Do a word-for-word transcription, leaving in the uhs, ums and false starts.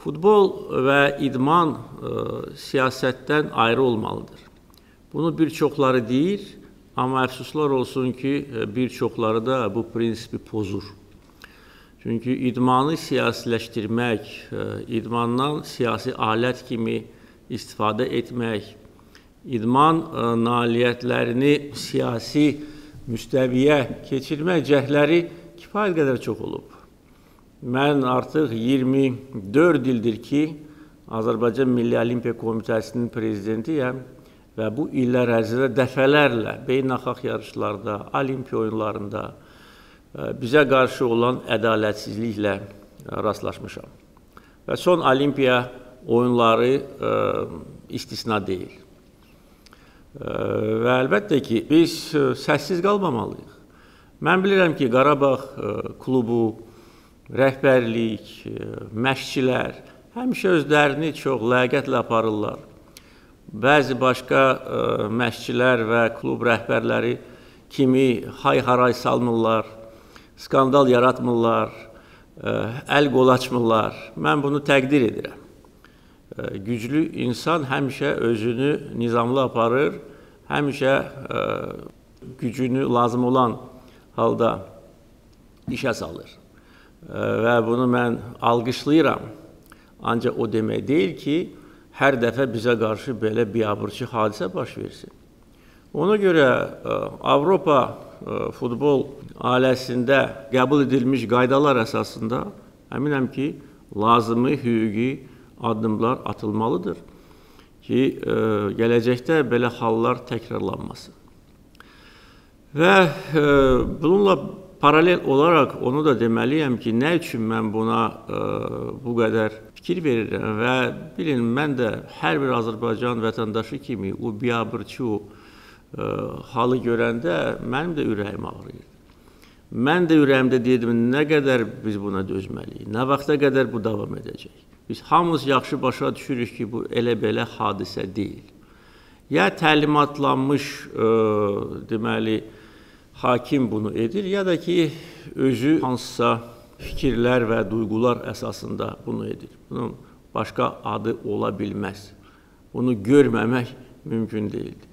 Futbol və idman e, siyasətdən ayrı olmalıdır. Bunu bir çoxları deyir, amma əfsuslar olsun ki, bir çoxları da bu prinsipi pozur. Çünki idmanı siyasiləşdirmək, idmandan siyasi alət kimi istifadə etmək, idman nailiyyətlərini siyasi müstəviyə keçirmək cəhdləri kifayət qədər çox olub. Mən artıq iyirmi dörd ildir ki, Azərbaycan Milli Olimpiya Komitəsinin prezidentiyəm və bu illər ərzində dəfələrlə beynəlxalq yarışlarda, olimpiya oyunlarında bizə qarşı olan ədalətsizliklə rastlaşmışam. Və son olimpiya oyunları istisna deyil. Və əlbəttə ki, biz səssiz qalmamalıyıq. Mən bilirəm ki, Qarabağ klubu, rəhbərlik, məşqçilər həmişə özlərini çox ləyaqətlə aparırlar. Bəzi başqa məşqçilər və klub rəhbərləri kimi hay-haray salmırlar, skandal yaratmırlar, əl-qol açmırlar. Mən bunu təqdir edirəm. Güclü insan həmişə özünü nizamlı aparır, həmişə gücünü lazım olan halda işə salır. Və bunu mən alqışlayıram. Ancaq o demək deyil ki, hər dəfə bizə qarşı belə biabırçı hadisə baş versin. Ona görə Avropa futbol ailəsində qəbul edilmiş qaydalar əsasında əminəm ki, lazımi hüquqi addımlar atılmalıdır ki, gələcəkdə belə hallar təkrarlanmasın. Və bununla paralel olaraq onu da deməliyəm ki, nə üçün mən buna bu qədər fikir verirəm və bilin, mən də hər bir Azərbaycan vətəndaşı kimi o biabırçı o halı görəndə mənim də ürəyim ağrıyır. Mən də ürəyimdə deyirdim, nə qədər biz buna dözməliyik, nə vaxta qədər bu davam edəcək. Biz hamımız yaxşı başa düşürük ki, bu elə-belə hadisə deyil. Ya təlimatlanmış, deməli, hakim bunu edir, ya da ki, özü hansısa fikirlər və duyğular əsasında bunu edir. Bunun başqa adı ola bilməz. Bunu görməmək mümkün deyildir.